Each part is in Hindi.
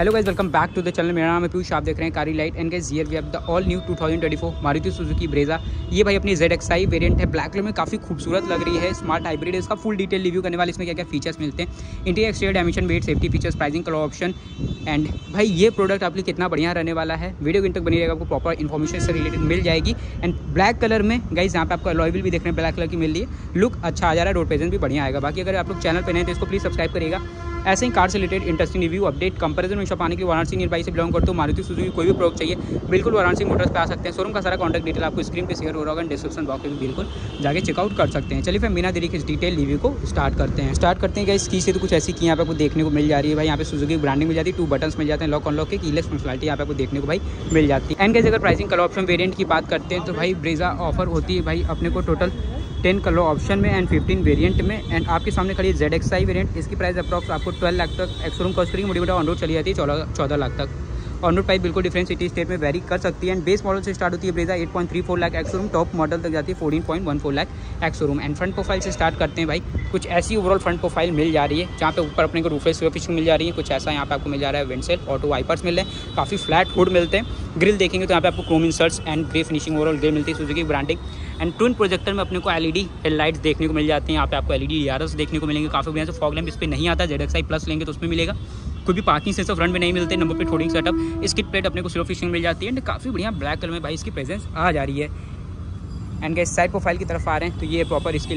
Hello guys, welcome back to the channel. मेरा नाम है पीयूष, आप देख रहे हैं कारी light. And guys here we have the all new 2024 Maruti Suzuki Brezza. ये भाई अपनी ZXI वेरिएंट है, ब्लैक कलर में काफ़ी खूबसूरत लग रही है, स्मार्ट हाइब्रिड है। इसका फुल डिटेल रिव्यू करने वाले, इसमें क्या क्या फीचर्स मिलते हैं, interior exterior dimension, weight, safety features, pricing, colour option. And भाई ये प्रोडक्ट आपके कितना बढ़िया रहने वाला है, वीडियो इन तक बनी रहेगा, आपको प्रॉपर इन्फॉर्मेशन से रिलेटेड मिल जाएगी। एंड ब्लैक कलर में गाइस यहाँ पे आपको अलॉय व्हील भी देखने ब्लैक कलर की मिल रही है, लुक अच्छा आ जा रहा है, रोड प्रेजेंस भी बढ़िया आएगा। बाकी अगर आप लोग चैनल पर नए तो इसको प्लीज़ सब्सक्राइब करिएगा। ऐसे ही कार से related interesting review, update, comparison में शॉप आने के वाराणसी नियर बाई से बिलोंग करते हो। मारुति सुजुकी कोई भी प्रोडक्ट चाहिए बिल्कुल वाराणसी मोटर्स पे आ सकते हैं। शोरूम का सारा कॉन्टैक्ट डिटेल आपको स्क्रीन पे शेयर हो रहा होगा, डिस्क्रिप्शन बॉक्स में बिल्कुल जाके चेकआउट कर सकते हैं। चलिए फिर बिना देरी के इस डिटेल रिव्यू को स्टार्ट करते हैं। गाइस की से तो कुछ ऐसी की यहाँ पे आपको देखने को मिल जा रही है। भाई यहाँ पे सुजुकी ब्रांडिंग मिल जाती है, 2 बटन्स मिल जाते हैं, लॉक अनलॉक की कीलेस फंक्शनलिटी यहाँ पे आपको देखने को भाई मिल जाती है। एंड गाइस अगर प्राइसिंग कलर ऑप्शन वेरिएंट की बात करते हैं तो भाई ब्रेजा ऑफर होती है भाई अपने को टोटल 10 कलर ऑप्शन में एंड 15 वेरिएंट में। एंड आपके सामने खड़ी ZXI वेरिएंट, इसकी प्राइस अप्रॉक्स आपको 12 लाख तक एक्सशोरूम कॉस्ट करेगी। मोटी मोटा ऑन रोड चली जाती है 14 लाख तक। ऑन रोड प्राइस बिल्कुल डिफरेंट सिटी स्टेट में वेरी कर सकती है। एंड बेस मॉडल से स्टार्ट होती है Brezza 8.34 lakh ex showroom, top model तक जाती है 14.14 lakh ex showroom. And front profile से स्टार्ट करते हैं भाई, कुछ ऐसी ओवरऑल फ्रंट प्रोफाइल मिल जा रही है जहाँ पे ऊपर अपने को रूफलेस फिशिंग मिल जा रही है, कुछ ऐसा यहाँ पे आपको मिल जा रहा है। विंडसेल, ऑटो वाइपर्स मिल रहे हैं, काफ़ी फ्लैट हुड मिलते हैं। ग्रिल देखेंगे तो यहाँ पे आपको chrome inserts and grey finishing overall grille मिलती है Suzuki branding. And twin projector में अपने को एलईडी हेडलाइट्स देखने को मिल जाती हैं, यहाँ पे आपको एलईडी ERS देखने को मिलेंगे, काफ़ी बढ़िया से। फॉग लैंप इस पर नहीं आता, ZXI प्लस लेंगे तो उसमें मिलेगा। कोई भी पार्किंग सेंसर फ्रंट में नहीं मिलते, number plate holding setup, skid plate अपने को स्लो फिशिंग मिल जाती है। एंड काफ़ी बढ़िया ब्लैक कलर में भाई इसकी प्रेजेंस आ जा रही है। एंड गाइस साइड प्रोफाइल की तरफ आ रहे हैं तो ये प्रॉपर इसकी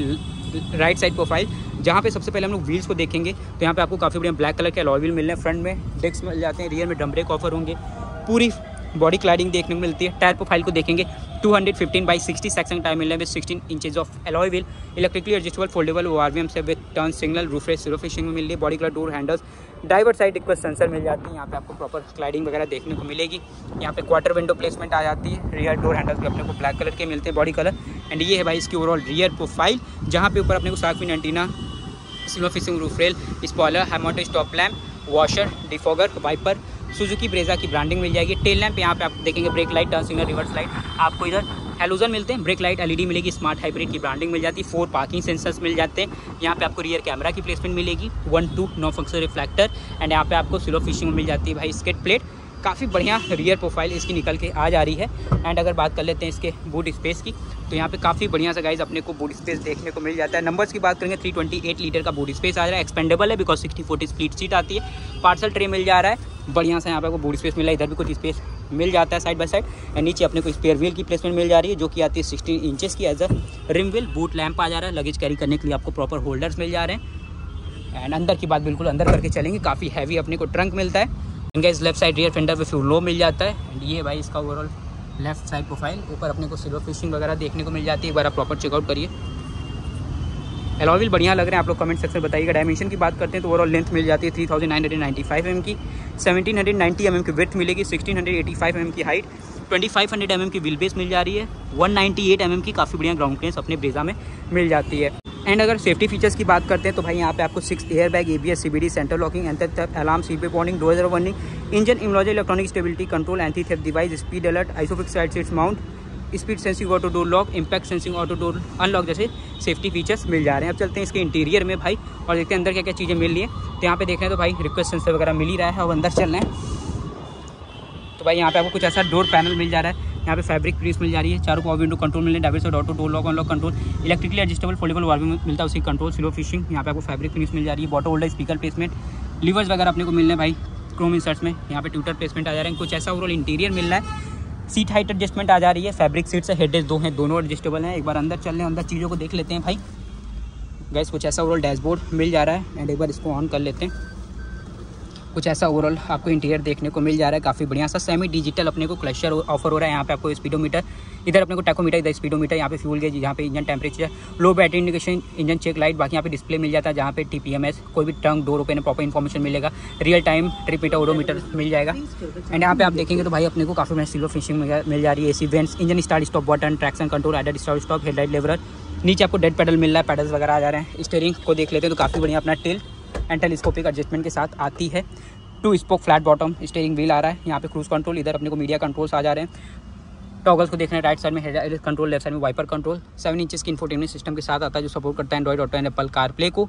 राइट साइड प्रोफाइल, जहाँ पे सबसे पहले हम लोग व्हील्स को देखेंगे तो यहाँ पे आपको काफ़ी बढ़िया ब्लैक कलर के अलॉय व्हील मिल रहे हैं। फ्रंट में डिस्क मिल जाते हैं, रियर में ड्रम ब्रेक ऑफर होंगे, पूरी बॉडी क्लैडिंग देखने को मिलती है। टायर प्रोफाइल को देखेंगे 215/60 सेक्शन टायर मिल रहे हैं with 16 inches of alloy wheel, electrically adjustable foldable ORVM से with turn signal, roof rest zero fishing में मिल रही है, body colour door handles, driver side request sensor मिल जाती है, यहाँ पे आपको प्रॉपर स्लाइडिंग वगैरह देखने को मिलेगी। यहाँ पे क्वार्टर विंडो प्लेसमेंट आ जाती है, रियर डोर हैंडल्स भी अपने को ब्लैक कलर के मिलते हैं, बॉडी कलर। एंड ये है भाई इसकी ओवरऑल रियर प्रोफाइल, जहाँ पे ऊपर अपने को सार्क फिन एंटीना, स्लो फिशिंग रूफ रेल, स्पॉइलर, हेमोटेज stop lamp, washer, defogger, wiper, Suzuki Brezza की ब्रांडिंग मिल जाएगी। टेल लैंप यहाँ पे आप देखेंगे, brake light, turn signal, reverse light, आपको इधर हेलोजन मिलते हैं, ब्रेक लाइट LED मिलेगी, स्मार्ट हाइब्रिड की ब्रांडिंग मिल जाती है, 4 पार्किंग सेंसर्स मिल जाते हैं, यहाँ पे आपको रियर कैमरा की प्लेसमेंट मिलेगी, 1-2 नो फंक्शन रिफ्लेक्टर। एंड यहाँ पे आपको स्लो फिशिंग मिल जाती है भाई, स्किड प्लेट, काफ़ी बढ़िया रियर प्रोफाइल इसकी निकल के आ जा रही है। एंड अगर बात कर लेते हैं इसके बूट स्पेस की तो यहाँ पे काफ़ी बढ़िया सा गाइज अपने को बूट स्पेस देखने को मिल जाता है। नंबर्स की बात करेंगे 328 लीटर का बूट स्पेस आ रहा है, एक्सपेंडेबल है बिकॉज 60/40 स्प्लिट सीट आती है, पार्सल ट्रे मिल जा रहा है, बढ़िया सा यहाँ पे आपको बूट स्पेस मिला है, इधर भी कुछ स्पेस मिल जाता है साइड बाय साइड। एंड नीचे अपने को स्पेयर व्हील की प्लेसमेंट मिल जा रही है जो कि आती है 16 इंचेस की as a rim wheel, boot lamp आ जा रहा है, लगेज कैरी करने के लिए आपको प्रॉपर होल्डर्स मिल जा रहे हैं। एंड अंदर की बात बिल्कुल अंदर करके चलेंगे, काफ़ी हैवी अपने को ट्रंक मिलता है। इनका इस लेफ्ट साइड रियर फेंडर पे फ्यूल लो मिल जाता है। एंड ये भाई इसका ओवरऑल लेफ्ट साइड प्रोफाइल, ऊपर अपने को सिल्वर फिशिंग वगैरह देखने को मिल जाती है, एक बार आप प्रॉपर चेकआउट करिए। अलॉय व्हील बढ़िया लग रहे हैं, आप लोग कमेंट सेक्शन में बताइएगा। डायमेंशन की बात करते हैं तो ओवरऑल लेंथ मिल जाती है 3995 mm की, 1790 mm की विड्थ मिलेगी, 1685 mm की हाइट, 2500 mm की व्हील बेस मिल जा रही है, 198 mm की काफ़ी बढ़िया ग्राउंड क्लियरेंस अपने ब्रेजा में मिल जाती है। एंड अगर सेफ्टी फीचर्स की बात करते हैं तो भाई यहाँ पे आपको 6 airbag, ABS, CBD, centre locking, anti theft alarm, seat belt warning, door warning, engine इमोलॉजी, electronic stability control, anti theft device, speed alert, isofix side seats mount, speed sensing auto door lock, impact sensing auto door unlock जैसे सेफ्टी फीचर्स मिल जा रहे हैं। अब चलते हैं इसके इंटीरियर में भाई और देखते हैं अंदर क्या क्या चीज़ें मिल रही है। तो यहाँ पे देख रहे हैं तो भाई रिक्वेस्ट सेंसर वगैरह मिल ही रहा है। अब अंदर चल रहे हैं तो भाई यहाँ पे आपको कुछ ऐसा डोर पैनल मिल जा रहा है, यहाँ पे फैब्रिक पीस मिल जा रही है, चारों को विंडो कंट्रोल मिल रहे हैं, डाइवर्स और auto door lock unlock control, electrically adjustable foldable ORVM मिलता है, उसी कंट्रोल स्लो फिशिंग, यहाँ पे आपको फैब्रिक पीस मिल जा रही है, bottle holder, speaker placement, levers वगैरह अपने को मिल रहे हैं भाई क्रोम इंसर्ट्स में, यहाँ पे ट्विटर प्लेसमेंट आ जा रहे हैं, कुछ ऐसा ओवरऑल इंटीरियर मिल रहा है। सीट हाइट एडजस्टमेंट आ जा रही है, फैब्रिक सीट्स है, हेडरेस्ट 2 हैं, दोनों एडजस्टेबल हैं। एक बार अंदर चल रहे हैं, अंदर चीज़ों को देख लेते हैं भाई। गाइस कुछ ऐसा ओवरऑल डैशबोर्ड मिल जा रहा है, एंड एक बार इसको ऑन कर लेते हैं, कुछ ऐसा ओवरऑल आपको इंटीरियर देखने को मिल जा रहा है, काफ़ी बढ़िया सा। सेमी डिजिटल अपने को क्लस्टर ऑफर हो रहा है, यहाँ पे आपको स्पीडोमीटर, इधर अपने को टैकोमीटर, इधर स्पीडोमीटर, यहाँ पे फ्यूल गेज, यहाँ पे engine temperature, low battery indication, engine check light, बाकी यहाँ पे डिस्प्ले मिल जाता है जहाँ पे TPMS, कोई भी trunk door open proper information मिलेगा, रियल टाइम ट्रिपीटर ओडोमीटर मिल जाएगा। एंड यहाँ पे आप देखेंगे तो भाई अपने को काफ़ी सिल्वर फिनिशिंग मिल जा रही है, AC vents, engine start stop button, traction control, adder start stop, headlight leveller, नीचे आपको डेड पैडल मिल रहा है, पैडल्स वगैरह आ जा रहे हैं। स्टीयरिंग को देख लेते हैं तो काफ़ी बढ़िया अपना टिल्ट एंड टेलीस्कोपिक एडजस्टमेंट के साथ आती है, 2 spoke flat bottom steering wheel आ रहा है, यहाँ पे क्रूज कंट्रोल, इधर अपने को मीडिया कंट्रोल्स आ जा रहे हैं, टॉगल्स को देख रहे हैं, राइट साइड में हेडलाइट कंट्रोल, लेफ्ट साइड में वाइपर कंट्रोल, 7 इंचेस की इंफोटेनमेंट सिस्टम के साथ आता है जो सपोर्ट करता है Android Auto and Apple CarPlay को,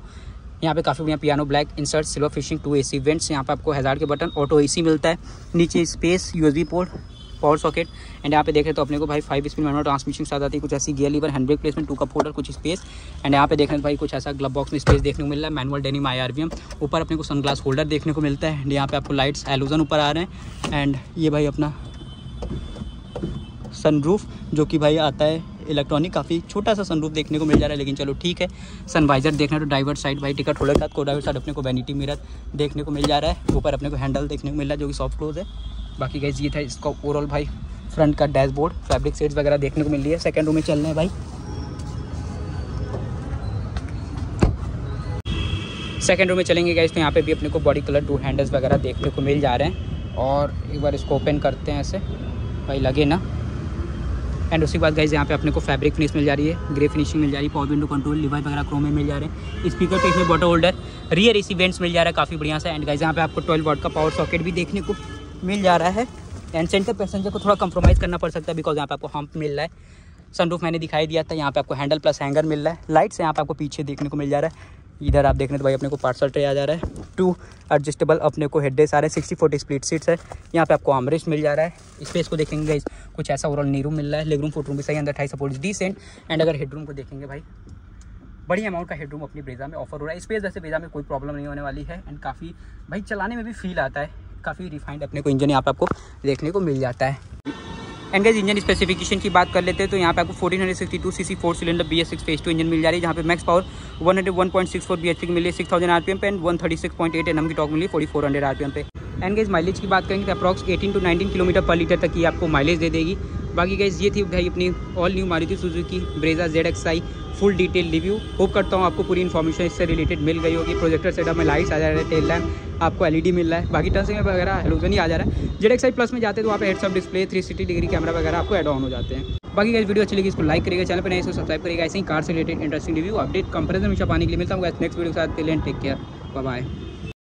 यहाँ पे काफ़ी बढ़िया पियानो ब्लैक इंसर्ट सिल्वर फिशिंग 2 AC वेंट्स, यहाँ पे आपको हैजार्ड के बटन, ऑटो AC मिलता है, नीचे space, USB port, power socket and यहाँ पे देख रहे तो अपने को भाई 5 स्पीड मैनुअल ट्रांसमिशन के साथ आती है, कुछ ऐसी gear lever, hand brake placement, 2 cup holder, कुछ स्पेस एंड यहाँ पे देख रहे भाई कुछ ऐसा ग्लब बॉक्स में स्पेस देखने को मिल रहा है, मैनुअल डेनिम IRVM, ऊपर अपने को सनग्लास होल्डर देखने को मिलता है एंड यहाँ पे आपको लाइट्स एलोजन ऊपर आ रहे हैं एंड ये भाई अपना सनरूफ जो कि भाई आता है इलेक्ट्रॉनिक, काफ़ी छोटा सा सनरूफ देखने को मिल जा रहा है लेकिन चलो ठीक है। सनवाइजर देखना तो ड्राइवर साइड भाई टिकट होल्डर का, को ड्राइवर साइड अपने को वैनिटी मिरर देखने को मिल जा रहा है, ऊपर अपने को हैंडल देखने को मिल रहा है जो कि सॉफ्ट क्लोज है। बाकी गाइस ये था इसका ओवरऑल भाई फ्रंट का डैशबोर्ड, फैब्रिक सीट्स वगैरह देखने को मिल रही है। सेकंड रो में चल रहे हैं भाई, सेकंड रो में चलेंगे गाइस तो यहाँ पे भी अपने को बॉडी कलर 2 हैंडल्स वगैरह देखने को मिल जा रहे हैं और एक बार इसको ओपन करते हैं ऐसे भाई लगे ना एंड उसके बाद गाइस यहाँ पे अपने को फैब्रिक फिनिश मिल जा रही है, ग्रे फिनिशिंग मिल जा रही है, पावर विंडो कंट्रोल, लिवाई वगैरह क्रोम में मिल जा रहे हैं, स्पीकर पे इसमें bottle holder, rear AC vents मिल जा रहा है काफ़ी बढ़िया से एंड गाइस यहाँ पे आपको 12 वाट का पावर सॉकेट भी देखने को मिल जा रहा है एंड सेंटर पैसेंजर को थोड़ा कंप्रोमाइज़ करना पड़ सकता है बिकॉज यहाँ पे आपको हम्प मिल रहा है, सनरूफ मैंने दिखाई दिया था, यहाँ पे आपको हैंडल प्लस हैंगर मिल रहा है, लाइट्स यहाँ पे आपको पीछे देखने को मिल जा रहा है, इधर आप देख रहे तो भाई अपने को पार्सल ट्रे आ जा रहा है, 2 एडजस्टेबल अपने को हेड रेस्ट आ रहे हैं, 60-40 स्प्लिट सीट्स है, यहाँ पे आपको आर्मरेस्ट मिल जा रहा है। स्पेस को देखेंगे गाइस कुछ ऐसा ओवरऑल नीरूम मिल रहा है, लेगरूम फुटरूम भी सही, अंदर 28 सपोर्ट डिसेंट एंड अगर हेडरूम को देखेंगे भाई बड़ी अमाउंट का हेडरूम अपनी ब्रेजा में ऑफर हो रहा है। स्पेस वैसे ब्रेजा में कोई प्रॉब्लम नहीं होने वाली है एंड काफ़ी भाई चलाने में भी फील आता है, काफ़ी रिफाइंड अपने को इंजन यहाँ पे आपको देखने को मिल जाता है। एंड गाइस इंजन स्पेसिफिकेशन की बात कर लेते हैं तो यहाँ पे आपको 1462 cc 4 cylinder BS6 phase 2 engine मिल जा रही है, जहाँ पे मैक्स पावर 101.64 BHP की मिली है 6000 RPM पे एंड 136.8 Nm की टॉर्क मिली 4400 RPM पे। एंड गाइस माइलेज की बात करेंगे तो अप्रॉक्स 18 से 19 किलोमीटर पर लीटर तक की आपको माइलेज दे देगी। बाकी गाइस ये थी भाई अपनी all new Maruti Suzuki Brezza ZXI full detail review. Hope करता हूँ आपको पूरी इन्फॉर्मेशन इससे रिलेटेड मिल गई होगी। प्रोजेक्टर सेटअप में लाइट्स आ जा रहे हैं, टेल लैम्प आपको LED मिल रहा है, बाकी टर्न सिग्नल वगैरह हेलोजन ही आ जा रहा है। ZXI प्लस में जाते तो आप heads up display 360 degree camera वगैरह आपको एड ऑन हो जाते हैं। बाकी गाइस वीडियो अच्छी लगी इसको लाइक करिएगा, चैनल पर नहीं इसको सब्सक्राइब करिएगा, ऐसे ही कार से related interesting review update comparison में पाने के लिए मिलता हूँ नेक्स्ट वीडियो के साथ। Take care, bye bye.